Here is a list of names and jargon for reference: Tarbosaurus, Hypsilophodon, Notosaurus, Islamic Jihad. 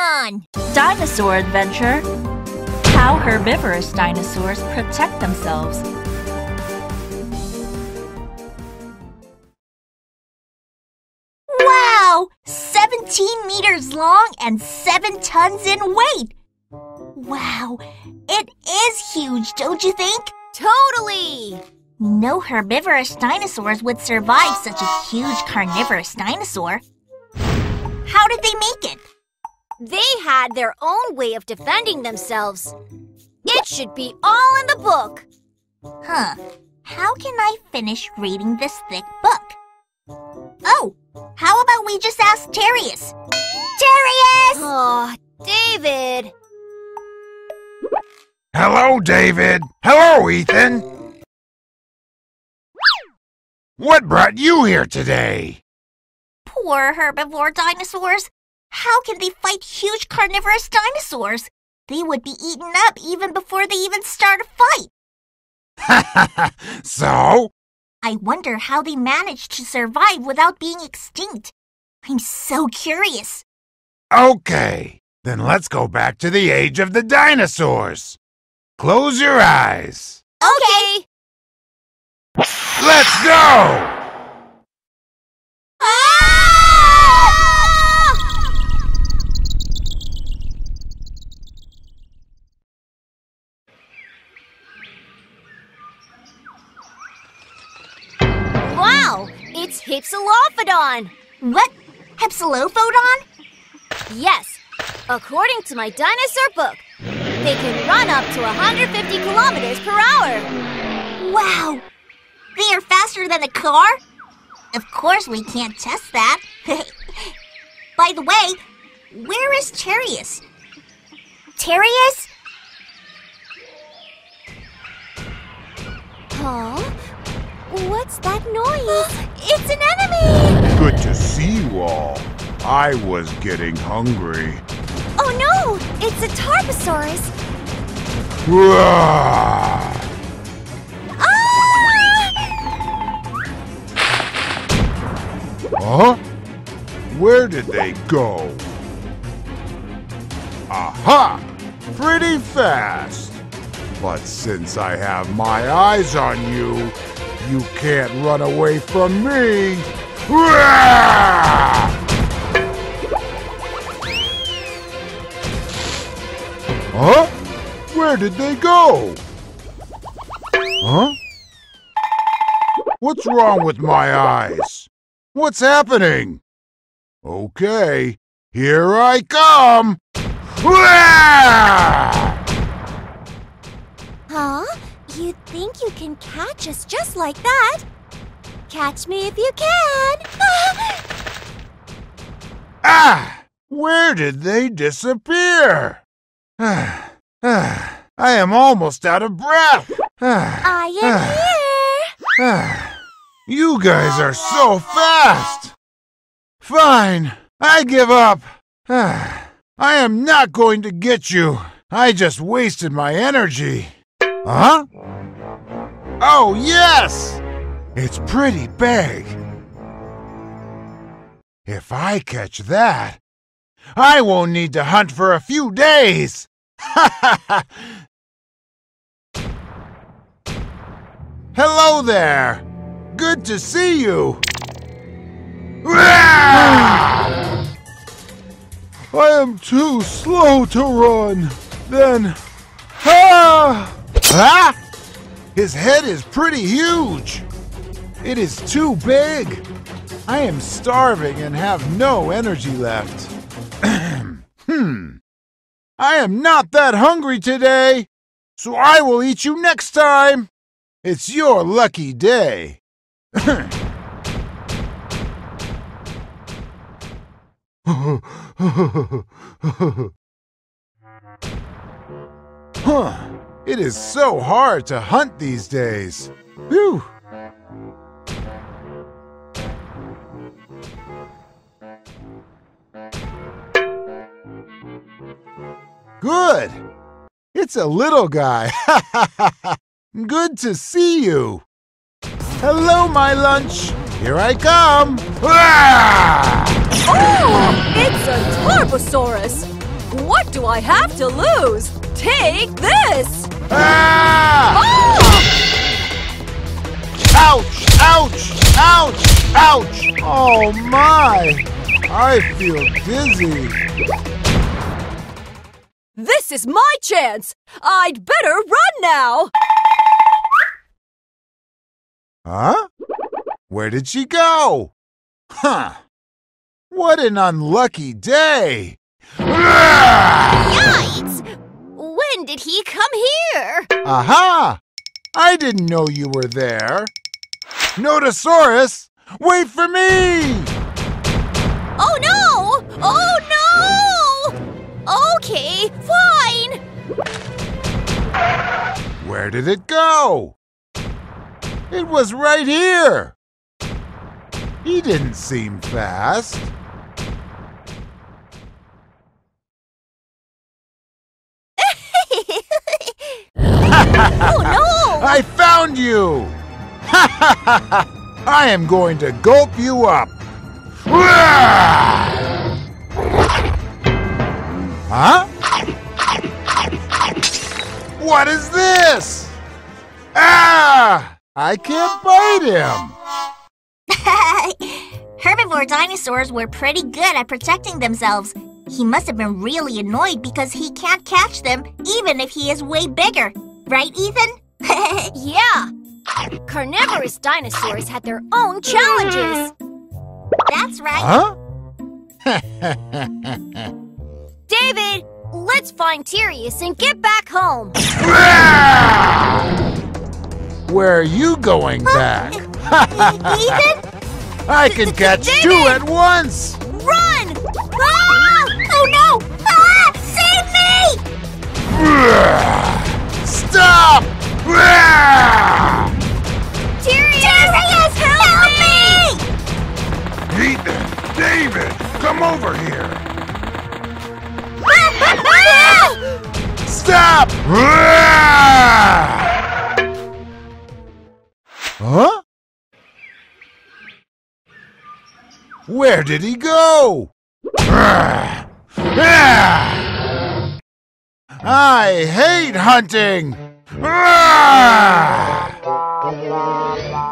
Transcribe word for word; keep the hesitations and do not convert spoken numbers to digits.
on! Dinosaur adventure! How herbivorous dinosaurs protect themselves. Wow! seventeen meters long and seven tons in weight! Wow, it is huge, don't you think? Totally! No herbivorous dinosaurs would survive such a huge carnivorous dinosaur. How did they make it? They had their own way of defending themselves. It should be all in the book. Huh. How can I finish reading this thick book? Oh, how about we just ask Darius? Darius! Oh, David! Hello, David. Hello, Ethan. What brought you here today? Poor herbivore dinosaurs. How can they fight huge carnivorous dinosaurs? They would be eaten up even before they even start a fight. Ha ha ha! So? I wonder how they managed to survive without being extinct. I'm so curious. Okay, then let's go back to the age of the dinosaurs. Close your eyes. Okay. Let's go! Ah! Wow, it's Hypsilophodon. What? Hypsilophodon? Yes, according to my dinosaur book. They can run up to one hundred fifty kilometers per hour. Wow! They are faster than a car? Of course we can't test that. By the way, where is Darius? Darius? Oh, what's that noise? It's an enemy! Good to see you all. I was getting hungry. Oh no! It's a Tarbosaurus! Ah! Huh? Where did they go? Aha! Pretty fast! But since I have my eyes on you, you can't run away from me! Rah! Huh? Where did they go? Huh? What's wrong with my eyes? What's happening? Okay, here I come! Huh? You think you can catch us just like that? Catch me if you can! Ah! Where did they disappear? I am almost out of breath. I am here. You guys are so fast. Fine, I give up. I am not going to get you. I just wasted my energy. Huh? Oh, yes! It's pretty big. If I catch that, I won't need to hunt for a few days. Hello there! Good to see you! I am too slow to run! Then... Ah! Ah! His head is pretty huge! It is too big! I am starving and have no energy left. Hmm... I am not that hungry today, so I will eat you next time. It's your lucky day. Huh, it is so hard to hunt these days. Whew. Good! It's a little guy. Good to see you. Hello, my lunch. Here I come. Ah! Oh, it's a Tarbosaurus. I have to lose! Take this! Ah! Oh! Ouch! Ouch! Ouch! Ouch! Oh my! I feel dizzy. This is my chance! I'd better run now! Huh? Where did she go? Huh! What an unlucky day! Yikes! When did he come here? Aha! I didn't know you were there. Notosaurus, wait for me! Oh no! Oh no! Okay, fine! Where did it go? It was right here! He didn't seem fast. Oh no! I found you! Ha ha ha ha! I am going to gulp you up! Huh? What is this? Ah! I can't bite him! Herbivore dinosaurs were pretty good at protecting themselves. He must have been really annoyed because he can't catch them, even if he is way bigger. Right, Ethan? Yeah! Carnivorous dinosaurs had their own challenges! That's right! Huh? David, let's find Tyreus and get back home! Where are you going back? Ethan? I can catch two at once! Run! Ah! Oh no! Ah! Save me! Stop! Tyreus, help me! Ethan, David, come over here! Stop! Huh? Where did he go? I hate hunting! Ah!